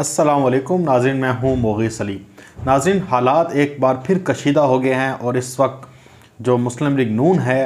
अस्सलाम वालेकुम नाज़रीन, मैं हूँ मोगी सलीम। नाज़रीन, हालात एक बार फिर कशीदा हो गए हैं और इस वक्त जो मुस्लिम लीग नून है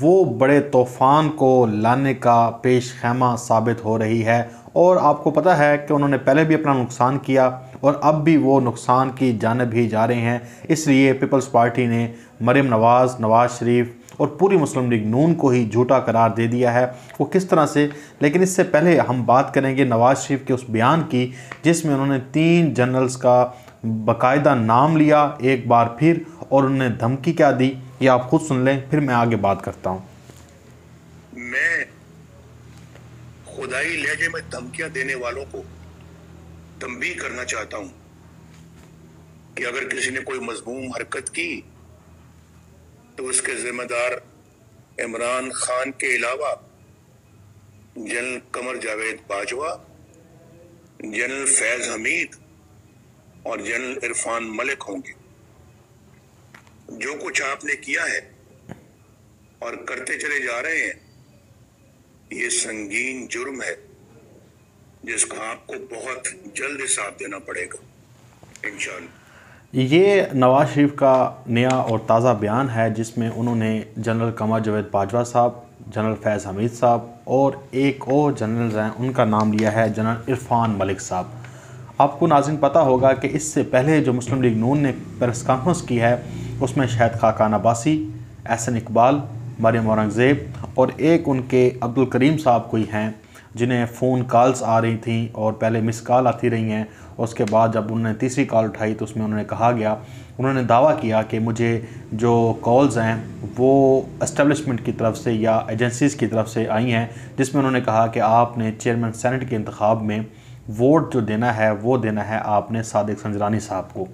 वो बड़े तूफ़ान को लाने का पेश खैमा साबित हो रही है। और आपको पता है कि उन्होंने पहले भी अपना नुकसान किया और अब भी वो नुकसान की जानब ही जा रहे हैं। इसलिए पीपल्स पार्टी ने मरीम नवाज़, नवाज़ शरीफ और पूरी मुस्लिम लीग नून को ही झूठा करार दे दिया है, वो किस तरह से। लेकिन इससे पहले हम बात करेंगे नवाज़ शरीफ के उस बयान की जिसमें उन्होंने 3 जनरल्स का बाकायदा नाम लिया एक बार फिर, और उन्हें धमकी क्या दी ये आप खुद सुन लें, फिर मैं आगे बात करता हूँ। मैं खुदाई लहजे में धमकियाँ देने वालों को तंबीह करना चाहता हूँ कि अगर किसी ने कोई मजमूम हरकत की तो उसके जिम्मेदार इमरान खान के अलावा जनरल कमर जावेद बाजवा, जनरल फैज़ हमीद और जनरल इरफान मलिक होंगे। जो कुछ आपने किया है और करते चले जा रहे हैं ये संगीन जुर्म है जिसका आपको बहुत जल्द हिसाब देना पड़ेगा इंशाअल्लाह। ये नवाज़ शरीफ का नया और ताज़ा बयान है जिसमें उन्होंने जनरल कमर जावेद बाजवा साहब, जनरल फैज़ हमीद साहब और एक और जनरल हैं उनका नाम लिया है जनरल इरफान मलिक साहब। आपको नाज़रीन पता होगा कि इससे पहले जो मुस्लिम लीग नून ने प्रेस कॉन्फ्रेंस की है उसमें शाहिद खाकान अब्बासी, एहसन इकबाल, मरियम औरंगज़ेब और एक उनके अब्दुल करीम साहब कोई हैं जिन्हें फ़ोन कॉल्स आ रही थी और पहले मिस कॉल आती रही हैं। उसके बाद जब उन्होंने तीसरी कॉल उठाई तो उसमें उन्होंने कहा गया, उन्होंने दावा किया कि मुझे जो कॉल्स हैं वो एस्टेब्लिशमेंट की तरफ से या एजेंसीज़ की तरफ से आई हैं, जिसमें उन्होंने कहा कि आपने चेयरमैन सेनेट के इंतखाब में वोट जो देना है वो देना है आपने सादिक संजरानी साहब को।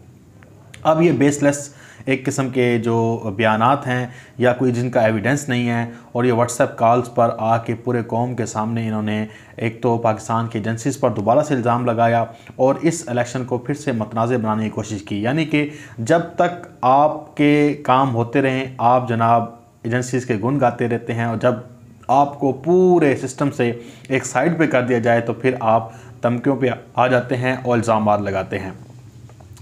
अब ये बेसलेस एक किस्म के जो बयानात हैं या कोई जिनका एविडेंस नहीं है, और ये व्हाट्सएप कॉल्स पर आके पूरे कौम के सामने इन्होंने एक तो पाकिस्तान की एजेंसीज़ पर दोबारा से इल्ज़ाम लगाया और इस इलेक्शन को फिर से मतनाज़ बनाने की कोशिश की। यानी कि जब तक आपके काम होते रहें आप जनाब एजेंसीज़ के गुण गाते रहते हैं, और जब आपको पूरे सिस्टम से एक साइड पर कर दिया जाए तो फिर आप धमकियों पर आ जाते हैं और इल्ज़ाम लगाते हैं।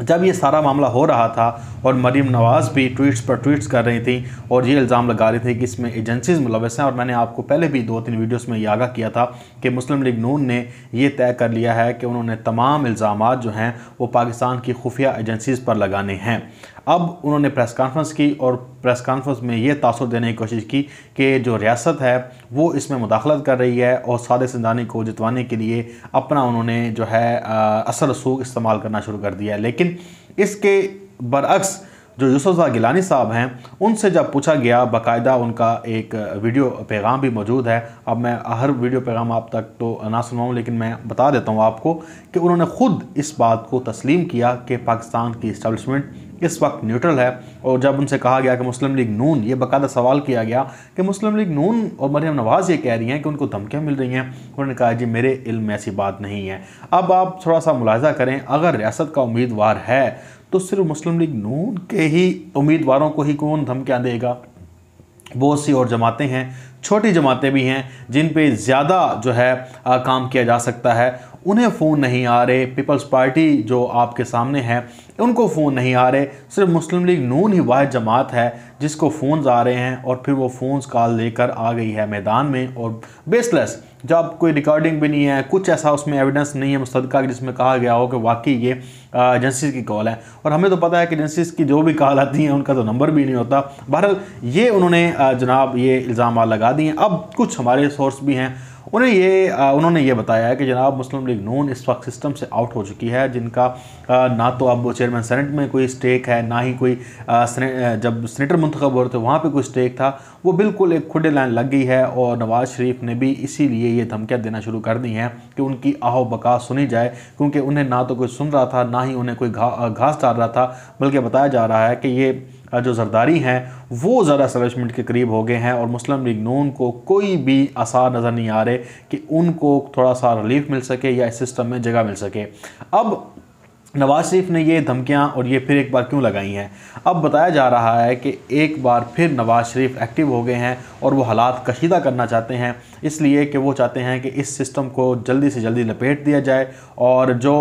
जब ये सारा मामला हो रहा था और मरीम नवाज़ भी ट्वीट्स पर ट्वीट्स कर रही थी और ये इल्ज़ाम लगा रही थी कि इसमें एजेंसीज़ मुलव्वस हैं, और मैंने आपको पहले भी 2-3 वीडियोस में ये आगाह किया था कि मुस्लिम लीग नून ने ये तय कर लिया है कि उन्होंने तमाम इल्ज़ामात जो हैं वो पाकिस्तान की खुफिया एजेंसीज़ पर लगाने हैं। अब उन्होंने प्रेस कॉन्फ्रेंस की और प्रेस कॉन्फ्रेंस में ये तासुर देने की कोशिश की कि जो रियासत है वो इसमें मुदाखलत कर रही है, और सादिक संजरानी को जितवाने के लिए अपना उन्होंने जो है असर रसूख इस्तेमाल करना शुरू कर दिया है। लेकिन इसके बरअक्स जो यूसुफ रज़ा गिलानी साहब हैं उनसे जब पूछा गया, बाकायदा उनका एक वीडियो पैगाम भी मौजूद है, अब मैं हर वीडियो पैगाम आप तक तो ना सुनाऊँ लेकिन मैं बता देता हूँ आपको कि उन्होंने ख़ुद इस बात को तस्लीम किया कि पाकिस्तान की इस्टेब्लिशमेंट इस वक्त न्यूट्रल है। और जब उनसे कहा गया कि मुस्लिम लीग नून, ये बाकायदा सवाल किया गया कि मुस्लिम लीग नून और मरीम नवाज़ ये कह रही हैं कि उनको धमकियाँ मिल रही हैं, उन्होंने कहा जी मेरे इल्म में ऐसी बात नहीं है। अब आप थोड़ा सा मुलाहिजा करें, अगर रियासत का उम्मीदवार है तो सिर्फ मुस्लिम लीग नून के ही उम्मीदवारों को ही कौन धमकियाँ देगा। बहुत सी और जमातें हैं, छोटी जमातें भी हैं जिन पे ज़्यादा जो है काम किया जा सकता है, उन्हें फ़ोन नहीं आ रहे। पीपल्स पार्टी जो आपके सामने है उनको फ़ोन नहीं आ रहे, सिर्फ मुस्लिम लीग नून ही वाहिद जमात है जिसको फ़ोन्स आ रहे हैं, और फिर वो फ़ोन्स कॉल लेकर आ गई है मैदान में और बेसलेस, जब कोई रिकॉर्डिंग भी नहीं है, कुछ ऐसा उसमें एविडेंस नहीं है मुस्तदका जिसमें कहा गया हो कि वाकई ये एजेंसीज़ की कॉल है। और हमें तो पता है कि एजेंसीज़ की जो भी कॉल आती हैं उनका तो नंबर भी नहीं होता। बहरहाल ये उन्होंने जनाब ये इल्ज़ाम लगा दिए। अब कुछ हमारे सोर्स भी हैं उन्होंने ये बताया है कि जनाब मुस्लिम लीग नून इस वक्त सिस्टम से आउट हो चुकी है, जिनका ना तो अब चेयरमैन सेनेट में कोई स्टेक है, ना ही कोई जब सेनेटर मुंतखब हो रहे थे वहाँ पे कोई स्टेक था, वो बिल्कुल एक खुले लाइन लग गई है। और नवाज़ शरीफ ने भी इसीलिए ये धमकियाँ देना शुरू कर दी हैं कि उनकी आहो बका सुनी जाए, क्योंकि उन्हें ना तो कोई सुन रहा था ना ही उन्हें कोई घास डाल रहा था, बल्कि बताया जा रहा है कि ये जो जरदारी हैं वो ज़रा एस्टेब्लिशमेंट के करीब हो गए हैं, और मुस्लिम लीग नून को कोई भी आसार नज़र नहीं आ रहे कि उनको थोड़ा सा रिलीफ मिल सके या इस सिस्टम में जगह मिल सके। अब नवाज शरीफ ने ये धमकियां और ये फिर एक बार क्यों लगाई हैं। अब बताया जा रहा है कि एक बार फिर नवाज शरीफ एक्टिव हो गए हैं और वो हालात कशीदा करना चाहते हैं, इसलिए कि वो चाहते हैं कि इस सिस्टम को जल्दी से जल्दी लपेट दिया जाए और जो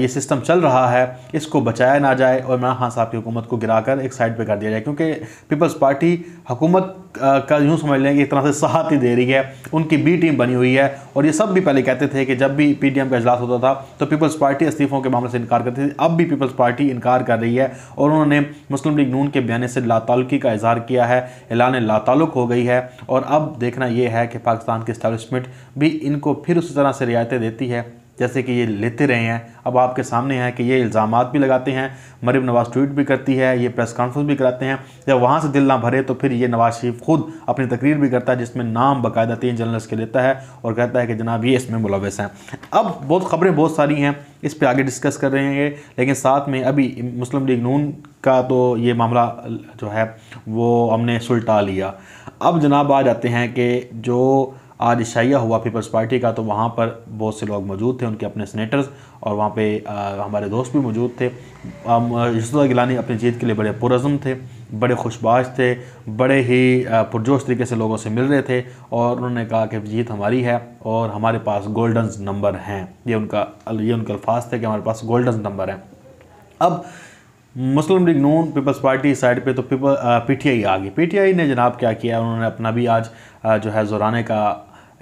ये सिस्टम चल रहा है इसको बचाया ना जाए और इमरान खान साहब की हुकूमत को गिरा कर एक साइड पर कर दिया जाए, क्योंकि पीपल्स पार्टी हुकूमत का यूँ समझ लें कि एक तरह से सहायता दे रही है, उनकी बी टीम बनी हुई है। और ये सब भी पहले कहते थे कि जब भी पीडीएम का इजलास होता था तो पीपल्स पार्टी इस्तीफ़ों के मामले से इनकार करती थी, अब भी पीपल्स पार्टी इनकार कर रही है और उन्होंने मुस्लिम लीग नून के बयान से लातालुकी का इजहार किया है, ऐलान लातालुक हो गई है। और अब देखना यह है कि पाकिस्तान की इस्टेब्लिशमेंट भी इनको फिर उसी तरह से रियायतें देती है जैसे कि ये लेते रहे हैं। अब आपके सामने है कि ये इल्ज़ामात भी लगाते हैं, मरीम नवाज़ ट्वीट भी करती है, ये प्रेस कॉन्फ्रेंस भी कराते हैं, जब वहाँ से दिल ना भरे तो फिर ये नवाज शरीफ खुद अपनी तकरीर भी करता है जिसमें नाम बाकायदा 3 जर्नलिस्ट के लेता है और कहता है कि जनाब ये इसमें मुलविस हैं। अब बहुत ख़बरें बहुत सारी हैं, इस पर आगे डिस्कस कर रहे हैं, लेकिन साथ में अभी मुस्लिम लीग नून का तो ये मामला जो है वो हमने सुलटा लिया। अब जनाब आ जाते हैं कि जो आज इशाया हुआ पीपल्स पार्टी का, तो वहाँ पर बहुत से लोग मौजूद थे, उनके अपने सेनेटर्स और वहाँ पे हमारे दोस्त भी मौजूद थे। यूसुफ रज़ा गिलानी अपनी जीत के लिए बड़े पुरज़म थे, बड़े खुशबाज थे, बड़े ही पुरजोश तरीके से लोगों से मिल रहे थे और उन्होंने कहा कि जीत हमारी है और हमारे पास गोल्डन नंबर हैं। ये उनका अल्फाज थे कि हमारे पास गोल्डन नंबर हैं। अब मुस्लिम लीग नून पीपल्स पार्टी साइड पे तो पीटीआई आ गई। पीटीआई ने जनाब क्या किया, उन्होंने अपना भी आज जो है जोराने का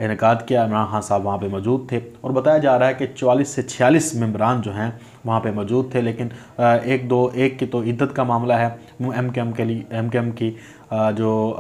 इनकाद किया। इमरान खान साहब वहाँ पे मौजूद थे और बताया जा रहा है कि 44 से 46 मेंबरान जो हैं वहाँ पे मौजूद थे, लेकिन एक की तो इद्दत का मामला है। एमकेएम की जो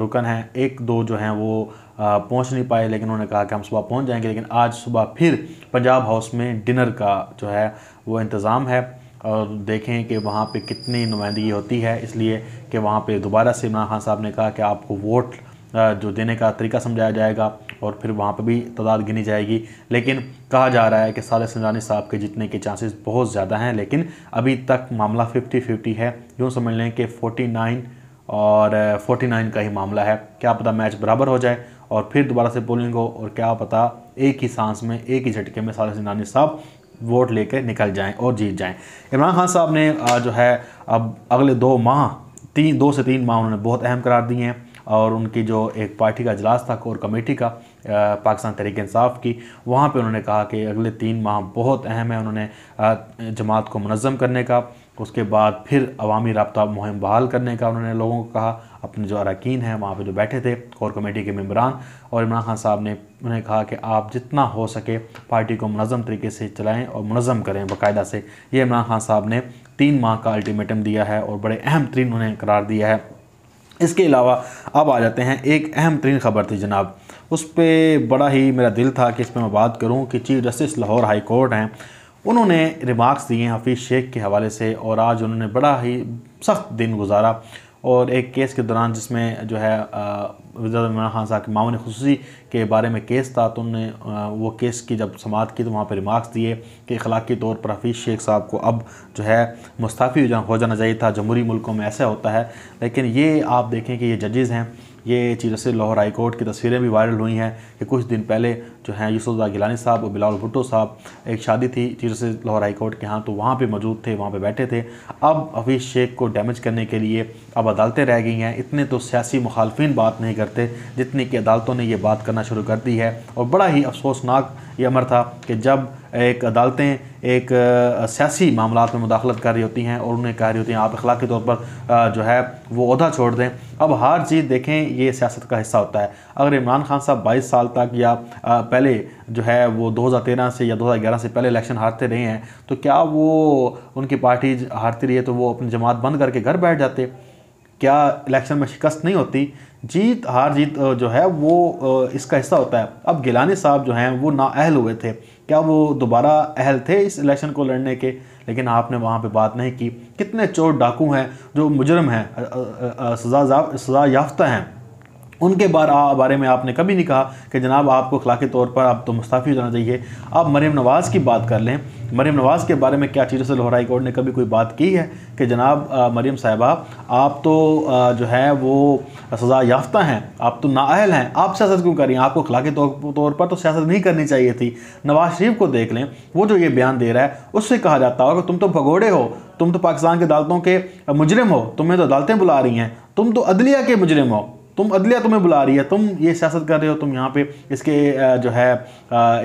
रुकन हैं 1-2 जो हैं वो पहुँच नहीं पाए, लेकिन उन्होंने कहा कि हम सुबह पहुँच जाएंगे। लेकिन आज सुबह फिर पंजाब हाउस में डिनर का जो है वो इंतज़ाम है और देखें कि वहाँ पे कितनी नुमाइंदगी होती है, इसलिए कि वहाँ पे दोबारा से इमरान खान साहब ने कहा कि आपको वोट जो देने का तरीका समझाया जाएगा और फिर वहाँ पे भी तादाद गिनी जाएगी। लेकिन कहा जा रहा है कि सादिक संजरानी साहब के जीतने के चांसेस बहुत ज़्यादा हैं, लेकिन अभी तक मामला 50-50 है, यूँ समझ लें कि 49 और 49 का ही मामला है। क्या पता मैच बराबर हो जाए और फिर दोबारा से पोलिंग हो और क्या पता एक ही सांस में, एक ही झटके में सादिक संजरानी साहब वोट लेकर निकल जाएं और जीत जाएं। इमरान खान साहब ने जो है अब अगले 2 से 3 माह उन्होंने बहुत अहम करार दिए हैं और उनकी जो एक पार्टी का इजलास था कोर कमेटी का पाकिस्तान तहरीक-ए-इंसाफ की, वहाँ पे उन्होंने कहा कि अगले 3 माह बहुत अहम है। उन्होंने जमात को मुनज़्ज़म करने का, उसके बाद फिर अवामी राब्ता मुहिम बहाल करने का उन्होंने लोगों को कहा, अपने जो अरकान हैं वहाँ पे जो बैठे थे कोर कमेटी के मेंबरान, और इमरान खान साहब ने उन्हें कहा कि आप जितना हो सके पार्टी को मुनज़्ज़म तरीके से चलाएं और मुनज़्ज़म करें बाकायदा से। ये इमरान खान साहब ने 3 माह का अल्टीमेटम दिया है और बड़े अहम तरीन उन्हें करार दिया है। इसके अलावा अब आ जाते हैं, एक अहम तरीन ख़बर थी जनाब, उस पर बड़ा ही मेरा दिल था कि इस पर मैं बात करूँ कि chief justice Lahore high court हैं, उन्होंने रिमार्क्स दिए हैं हफीज़ शेख के हवाले से और आज उन्होंने बड़ा ही सख्त दिन गुजारा और एक केस के दौरान जिसमें जो है वज़ीर इमरान खान साहब के मामले खुसूसी के बारे में केस था, तो उन्होंने वो केस की जब समाअत की तो वहाँ पर रिमार्क्स दिए कि अखलाकी तौर पर हफीज़ शेख साहब को अब जो है मुस्ताफ़ी हो जाना चाहिए था। जमहूरी मुल्कों में ऐसा होता है, लेकिन ये आप देखें कि ये जजेज़ हैं, ये चीज़ से लाहौर हाई कोर्ट की तस्वीरें भी वायरल हुई हैं कि कुछ दिन पहले जो हैं यूसुफ रज़ा गिलानी साहब और बिलाल भुट्टो साहब, एक शादी थी चीज़ से लाहौर हाई कोर्ट के यहाँ, तो वहाँ पे मौजूद थे, वहाँ पे बैठे थे। अब हफीज़ शेख को डैमेज करने के लिए अब अदालतें रह गई हैं। इतने तो सियासी मुखालफिन बात नहीं करते जितनी कि अदालतों ने ये बात करना शुरू कर दी है। और बड़ा ही अफसोसनाक ये अमर था कि जब एक अदालतें एक सियासी मामलों में मुदाखलत कर रही होती हैं और उन्हें कह रही होती हैं आप अखलाकी तौर पर जो है वो ओहदा छोड़ दें। अब हार जीत देखें ये सियासत का हिस्सा होता है। अगर इमरान खान साहब 22 साल तक या पहले जो है वो 2013 से या 2011 से पहले इलेक्शन हारते रहे हैं, तो क्या वो उनकी पार्टी हारती रही है तो वो अपनी जमात बंद करके घर बैठ जाते? क्या इलेक्शन में शिकस्त नहीं होती? जीत हार जीत जो है वो इसका हिस्सा होता है। अब गिलानी साहब जो हैं वो नाअहल हुए थे, क्या वो दोबारा अहल थे इस इलेक्शन को लड़ने के? लेकिन आपने वहाँ पे बात नहीं की। कितने चोर डाकू हैं जो मुजरम हैं, सजा याफ्ता हैं, उनके बारे में आपने कभी नहीं कहा कि जनाब आपको अखलाकी तौर पर आप तो मुस्ताफ़िज़ होना चाहिए। आप मरीम नवाज़ की बात कर लें, मरीम नवाज़ के बारे में क्या चीज़ों से लोहराई कोर्ट ने कभी कोई बात की है कि जनाब मरीम साहिबा आप तो जो है वो सज़ा याफ्ता हैं, आप तो नाअहल हैं, आप सियासत क्यों कर रही हैं, आपको अखलाकी तौर पर तो सियासत नहीं करनी चाहिए थी। नवाज़ शरीफ को देख लें, वो जो ये बयान दे रहा है उससे कहा जाता होगा तुम तो भगोड़े हो, तुम तो पाकिस्तान की अदालतों के मुजरिम हो, तुम्हें तो अदालतें बुला रही हैं, तुम तो अदलिया के मुजरिम हो, तुम अदलिया तुम्हें बुला रही है, तुम ये सियासत कर रहे हो, तुम यहाँ पे इसके जो है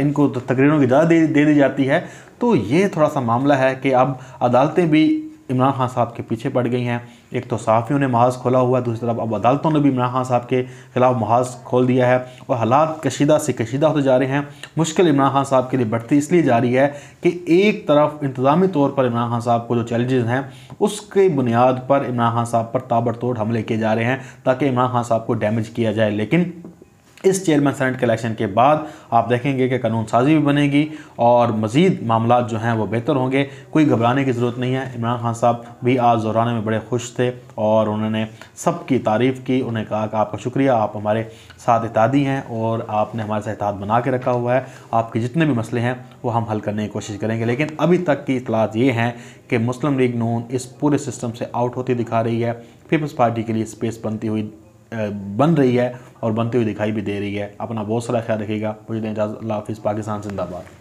इनको तकरीरों की इजाज़त दे दी जाती है। तो ये थोड़ा सा मामला है कि अब अदालतें भी इमरान खान साहब के पीछे पड़ गई हैं। एक तो सहाफ़ियों ने महाज खोला हुआ है, दूसरी तरफ अब अदालतों ने भी इमरान खान साहब के ख़िलाफ़ महाज खोल दिया है और हालात कशीदा से कशीदा होते जा रहे हैं। मुश्किल इमरान खान साहब के लिए बढ़ती इसलिए जा रही है कि एक तरफ इंतज़ामी तौर पर इमरान खान साहब को जो चैलेंजेस हैं उसके बुनियाद पर इमरान खान साहब पर ताबड़तोड़ हमले किए जा रहे हैं ताकि इमरान खान साहब को डैमेज किया जाए। लेकिन इस चेयरमैन सेनेट के इलेक्शन के बाद आप देखेंगे कि कानून साजी भी बनेगी और मज़ीद मामला जो हैं वो बेहतर होंगे। कोई घबराने की ज़रूरत नहीं है। इमरान खान साहब भी आज दौरान में बड़े खुश थे और उन्होंने सबकी तारीफ़ की। उन्हें कहा कि आपका शुक्रिया, आप हमारे साथ इतादी हैं और आपने हमारे साथ इताद बना के रखा हुआ है, आपके जितने भी मसले हैं वो हम हल करने की कोशिश करेंगे। लेकिन अभी तक की इतलात ये हैं कि मुस्लिम लीग नून इस पूरे सिस्टम से आउट होती दिखा रही है, पीपल्स पार्टी के लिए स्पेस बन रही है और बनती हुई दिखाई भी दे रही है। अपना बहुत सारा ख्याल रखिएगा। मुझे इजाज़त, अल्लाह हाफिज़, पाकिस्तान जिंदाबाद।